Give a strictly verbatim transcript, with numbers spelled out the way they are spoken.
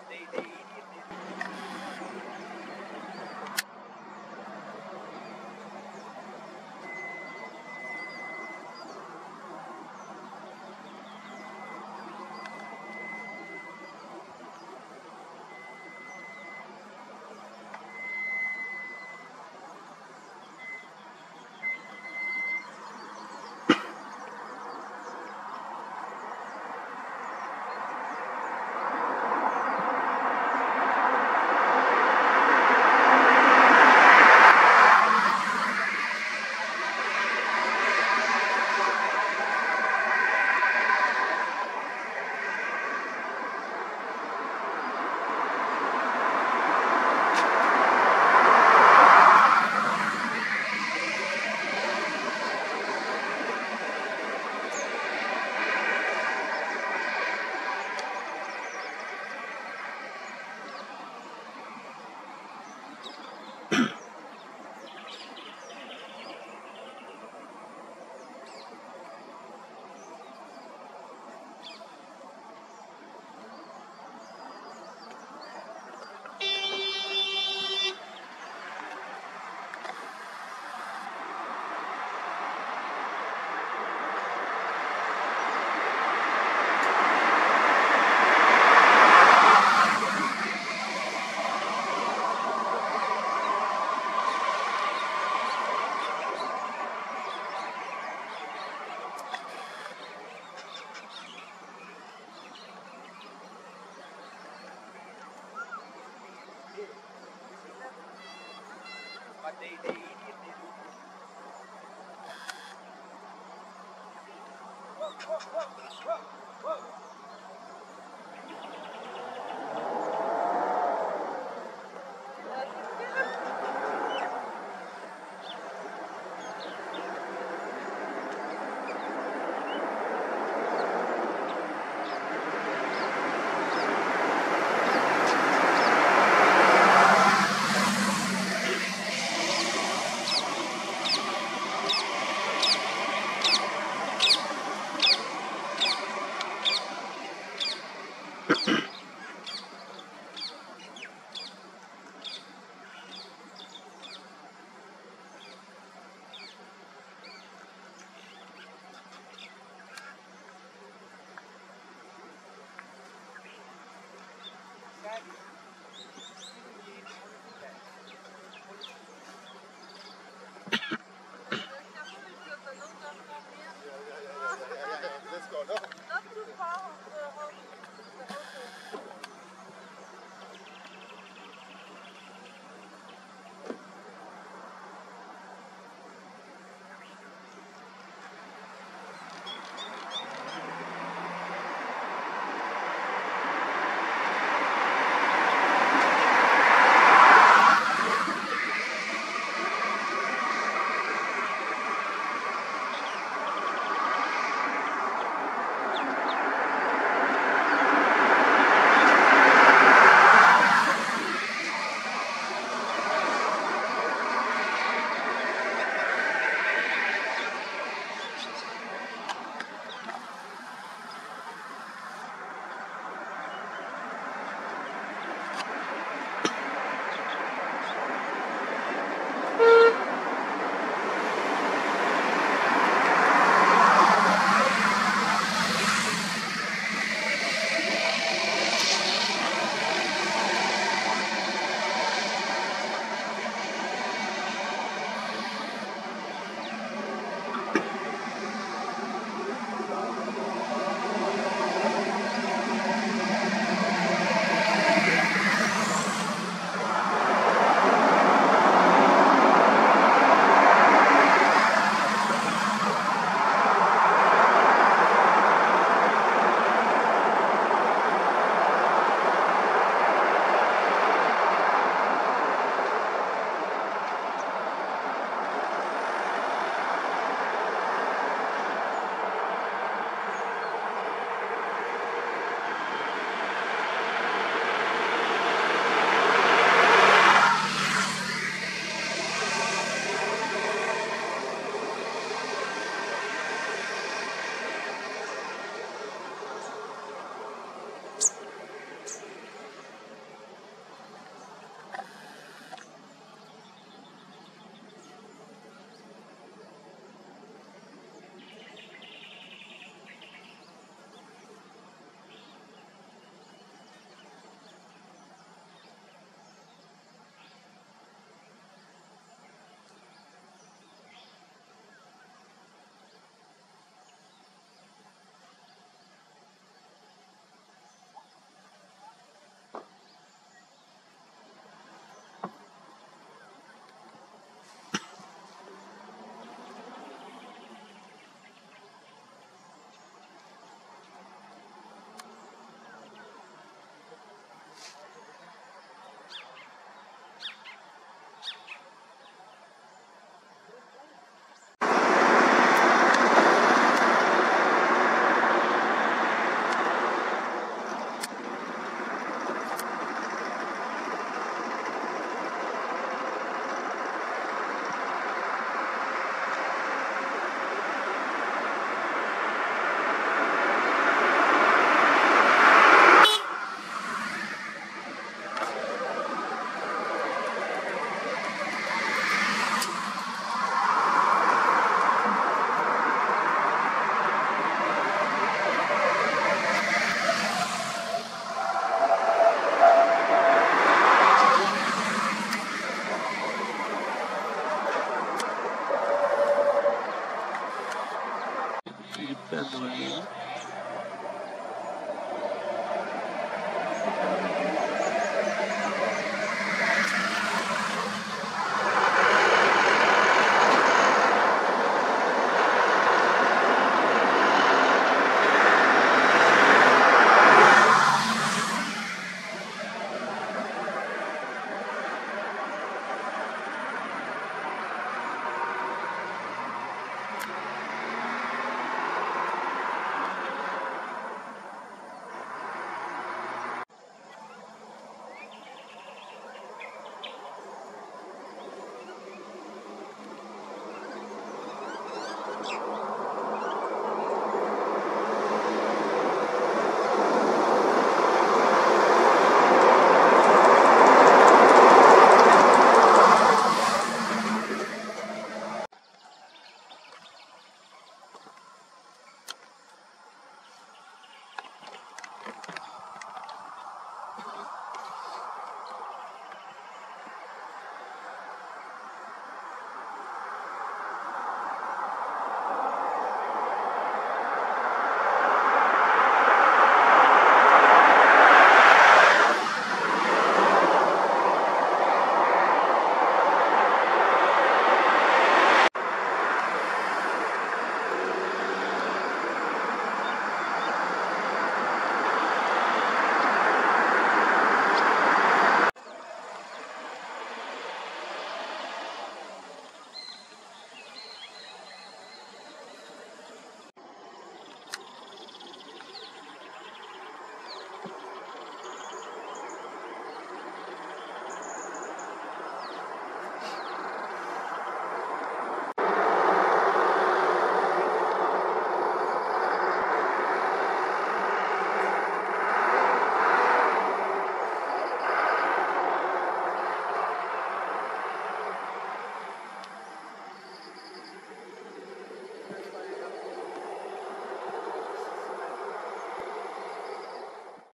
They, they, they, I